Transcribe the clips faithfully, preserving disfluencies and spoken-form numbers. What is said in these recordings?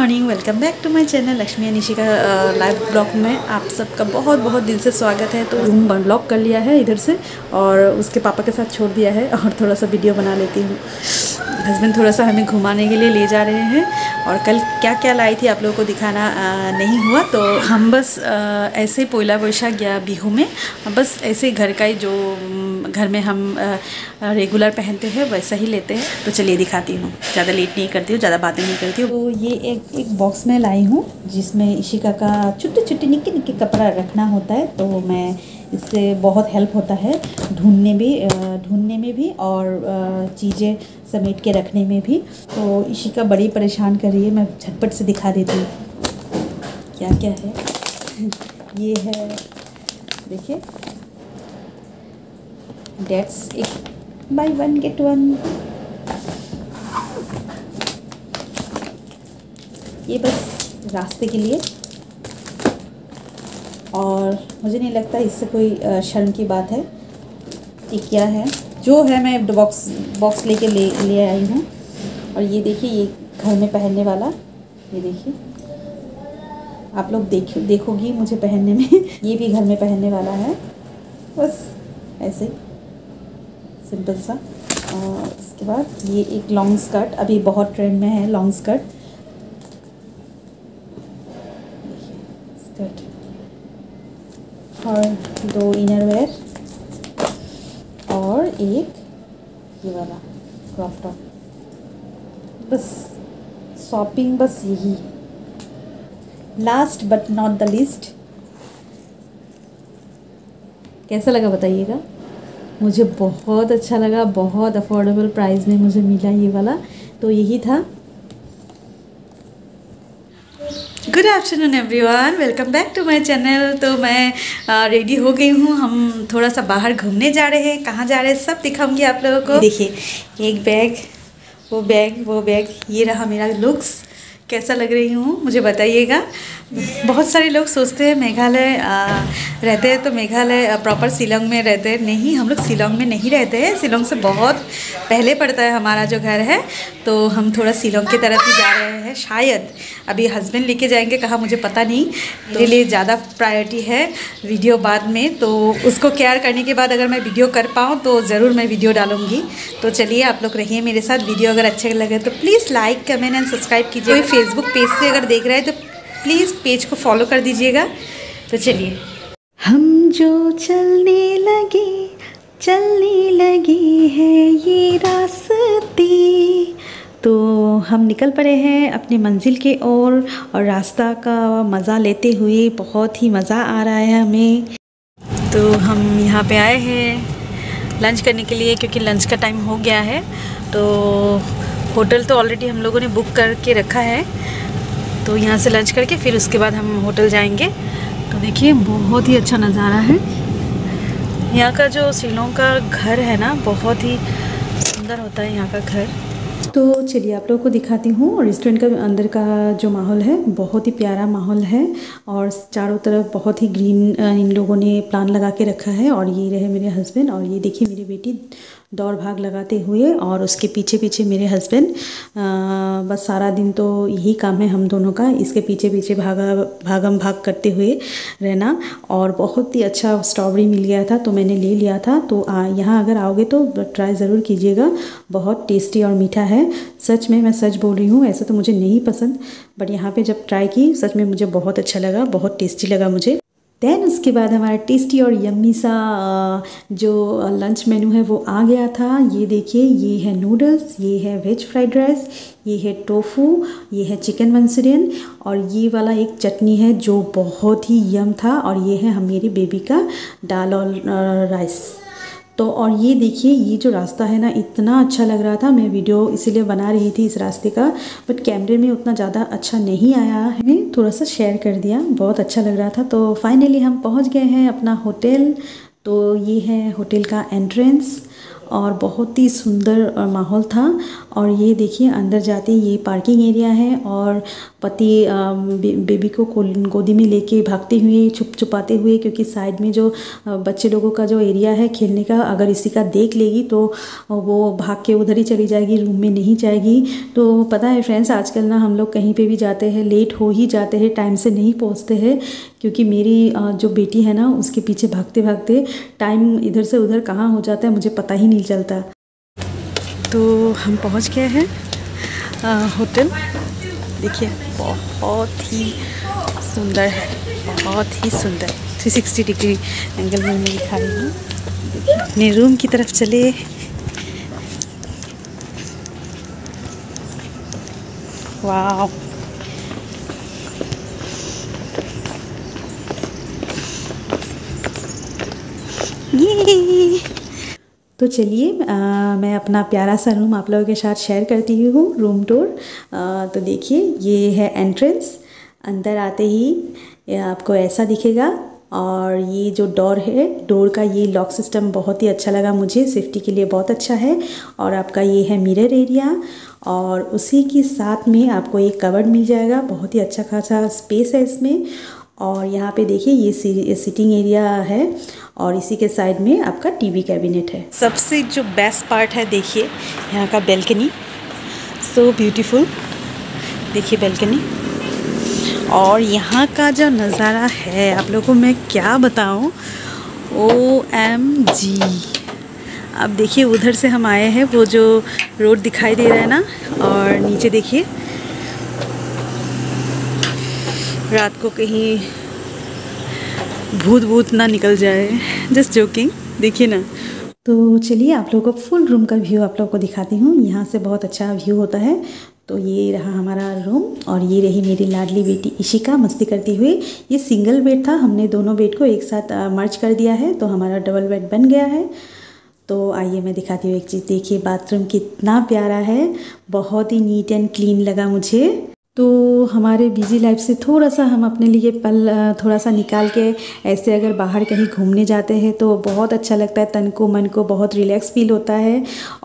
Morning, welcome back to my channel Lakshmi and Ishika live blog में आप सबका बहुत बहुत दिल से स्वागत है। तो रूम अनलॉक कर लिया है इधर से और उसके पापा के साथ छोड़ दिया है और थोड़ा सा वीडियो बना लेती हूँ। हस्बैंड थोड़ा सा हमें घुमाने के लिए ले जा रहे हैं और कल क्या क्या लाई थी आप लोगों को दिखाना आ, नहीं हुआ, तो हम बस आ, ऐसे पोइला वैशाख या बिहू में बस ऐसे घर का ही जो घर में हम आ, रेगुलर पहनते हैं वैसा ही लेते हैं। तो चलिए दिखाती हूँ, ज़्यादा लेट नहीं करती हूँ, ज़्यादा बातें नहीं करती हूँ। तो ये एक एक बॉक्स में लाई हूँ जिसमें इशिका का छोटे छोटे निक्के निक्के कपड़ा रखना होता है, तो मैं इससे बहुत हेल्प होता है ढूंढने भी ढूंढने में भी और चीज़ें समेट के रखने में भी। तो इशिका बड़ी परेशान कर रही है, मैं झटपट से दिखा देती हूँ क्या क्या है। ये है, देखिए, डेट्स एक बाय वन गेट वन। ये बस रास्ते के लिए, और मुझे नहीं लगता इससे कोई शर्म की बात है। ये क्या है, जो है मैं बॉक्स बॉक्स लेके ले ले आई हूँ। और ये देखिए, ये घर में पहनने वाला, ये देखिए, आप लोग देखो देखोगी मुझे पहनने में। ये भी घर में पहनने वाला है, बस ऐसे सिंपल सा। और उसके बाद ये एक लॉन्ग स्कर्ट, अभी बहुत ट्रेंड में है लॉन्ग स्कर्ट। स्कर्ट और दो इनर वेयर और एक ये वाला क्रॉप टॉप। बस शॉपिंग बस यही। Last but not the least, कैसा लगा बताइएगा। मुझे बहुत अच्छा लगा, बहुत अफोर्डेबल प्राइस में मुझे मिला ये वाला। तो यही था। Good afternoon everyone, welcome back to my channel. तो मैं आ, रेडी हो गई हूँ। हम थोड़ा सा बाहर घूमने जा रहे हैं, कहाँ जा रहे हैं सब दिखाऊंगी आप लोगों को। देखिए, एक बैग, वो बैग, वो बैग, ये रहा मेरा लुक्स। कैसा लग रही हूँ मुझे बताइएगा। बहुत सारे लोग सोचते हैं मेघालय रहते हैं तो मेघालय प्रॉपर शिलोंग में रहते हैं। नहीं, हम लोग शिलोंग में नहीं रहते हैं, शिलोंग से बहुत पहले पड़ता है हमारा जो घर है। तो हम थोड़ा शिलोंग की तरफ ही जा रहे हैं, शायद अभी हस्बैंड लेके जाएंगे कहाँ मुझे पता नहीं। मेरे लिए ज़्यादा प्रायोरिटी है वीडियो बाद में, तो उसको केयर करने के बाद अगर मैं वीडियो कर पाऊँ तो ज़रूर मैं वीडियो डालूँगी। तो चलिए आप लोग रहिए मेरे साथ। वीडियो अगर अच्छे लगे तो please like comment and subscribe कीजिए। फेसबुक पेज से अगर देख रहे हैं तो प्लीज़ पेज को फॉलो कर दीजिएगा। तो चलिए, हम जो चलने लगे चलने लगे हैं ये रास्ते, तो हम निकल पड़े हैं अपने मंजिल के ओर और, और रास्ता का मज़ा लेते हुए बहुत ही मज़ा आ रहा है हमें। तो हम यहाँ पे आए हैं लंच करने के लिए क्योंकि लंच का टाइम हो गया है। तो होटल तो ऑलरेडी हम लोगों ने बुक करके रखा है, तो यहाँ से लंच करके फिर उसके बाद हम होटल जाएंगे। तो देखिए, बहुत ही अच्छा नज़ारा है। यहाँ का जो शिलोंग का घर है ना, बहुत ही सुंदर होता है यहाँ का घर। तो चलिए आप लोगों को दिखाती हूँ रेस्टोरेंट का अंदर का जो माहौल है, बहुत ही प्यारा माहौल है और चारों तरफ बहुत ही ग्रीन इन लोगों ने प्लान लगा के रखा है। और ये रहे मेरे हस्बैंड और ये देखिए मेरी बेटी दौड़ भाग लगाते हुए और उसके पीछे पीछे मेरे हस्बैंड। बस सारा दिन तो यही काम है हम दोनों का, इसके पीछे पीछे भागा भागम भाग करते हुए रहना। और बहुत ही अच्छा स्ट्रॉबेरी मिल गया था तो मैंने ले लिया था। तो यहाँ अगर आओगे तो ट्राई ज़रूर कीजिएगा, बहुत टेस्टी और मीठा है। सच में मैं सच बोल रही हूँ, ऐसा तो मुझे नहीं पसंद, बट यहाँ पर जब ट्राई की सच में मुझे बहुत अच्छा लगा, बहुत टेस्टी लगा मुझे। देन उसके बाद हमारा टेस्टी और यम्मी सा जो लंच मेनू है वो आ गया था। ये देखिए, ये है नूडल्स, ये है वेज फ्राइड राइस, ये है टोफू, ये है चिकन मंचूरियन और ये वाला एक चटनी है जो बहुत ही यम था। और ये है मेरी बेबी का दाल और राइस। तो और ये देखिए, ये जो रास्ता है ना, इतना अच्छा लग रहा था। मैं वीडियो इसीलिए बना रही थी इस रास्ते का, बट कैमरे में उतना ज़्यादा अच्छा नहीं आया है, थोड़ा सा शेयर कर दिया। बहुत अच्छा लग रहा था। तो फाइनली हम पहुंच गए हैं अपना होटल। तो ये है होटल का एंट्रेंस और बहुत ही सुंदर माहौल था। और ये देखिए अंदर जाते ये पार्किंग एरिया है और पति बे, बेबी को गोदी में लेके भागते हुए छुप छुपाते हुए, क्योंकि साइड में जो बच्चे लोगों का जो एरिया है खेलने का, अगर इशिका देख लेगी तो वो भाग के उधर ही चली जाएगी, रूम में नहीं जाएगी। तो पता है फ्रेंड्स, आजकल ना हम लोग कहीं पे भी जाते हैं लेट हो ही जाते हैं, टाइम से नहीं पहुँचते हैं, क्योंकि मेरी जो बेटी है ना उसके पीछे भागते भागते टाइम इधर से उधर कहाँ हो जाता है मुझे पता ही नहीं चलता। तो हम पहुँच गए हैं होटल। देखिए बहुत ही सुंदर है, बहुत ही सुंदर। तीन सौ साठ डिग्री एंगल में मैं दिखा रही हूँ। अपने रूम की तरफ चले। वाह, ये तो चलिए मैं अपना प्यारा सा रूम आप लोगों के साथ शेयर करती हूँ, रूम टूर। तो देखिए ये है एंट्रेंस, अंदर आते ही आपको ऐसा दिखेगा। और ये जो डोर है, डोर का ये लॉक सिस्टम बहुत ही अच्छा लगा मुझे, सेफ्टी के लिए बहुत अच्छा है। और आपका ये है मिरर एरिया, और उसी के साथ में आपको एक कवर्ड मिल जाएगा, बहुत ही अच्छा खासा स्पेस है इसमें। और यहाँ पे देखिए ये सिटिंग एरिया है, और इसी के साइड में आपका टीवी कैबिनेट है। सबसे जो बेस्ट पार्ट है देखिए यहाँ का बेल्कनी, सो ब्यूटीफुल। देखिए बेल्कनी और यहाँ का जो नज़ारा है आप लोगों को मैं क्या बताऊँ, ओ एम जी। अब देखिए उधर से हम आए हैं, वो जो रोड दिखाई दे रहा है ना, और नीचे देखिए रात को कहीं भूत भूत ना निकल जाए, जस्ट जोकिंग। देखिए ना, तो चलिए आप लोगों को फुल रूम का व्यू आप लोगों को दिखाती हूँ, यहाँ से बहुत अच्छा व्यू होता है। तो ये रहा हमारा रूम, और ये रही मेरी लाडली बेटी इशिका मस्ती करती हुई। ये सिंगल बेड था, हमने दोनों बेड को एक साथ मर्ज कर दिया है, तो हमारा डबल बेड बन गया है। तो आइए मैं दिखाती हूँ एक चीज़। देखिए बाथरूम कितना प्यारा है, बहुत ही नीट एंड क्लीन लगा मुझे। तो हमारे बिजी लाइफ से थोड़ा सा हम अपने लिए पल थोड़ा सा निकाल के ऐसे अगर बाहर कहीं घूमने जाते हैं तो बहुत अच्छा लगता है, तन को मन को बहुत रिलैक्स फील होता है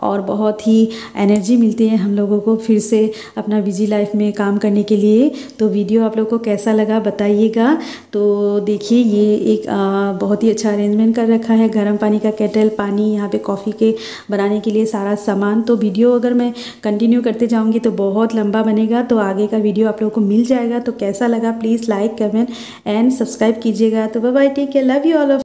और बहुत ही एनर्जी मिलती है हम लोगों को फिर से अपना बिजी लाइफ में काम करने के लिए। तो वीडियो आप लोगों को कैसा लगा बताइएगा। तो देखिए ये एक आ, बहुत ही अच्छा अरेंजमेंट कर रखा है, गर्म पानी का केटल, पानी, यहाँ पर कॉफ़ी के बनाने के लिए सारा सामान। तो वीडियो अगर मैं कंटिन्यू करते जाऊँगी तो बहुत लंबा बनेगा, तो आगे वीडियो आप लोगों को मिल जाएगा। तो कैसा लगा please like comment and subscribe कीजिएगा। तो bye bye, take care, love you all of.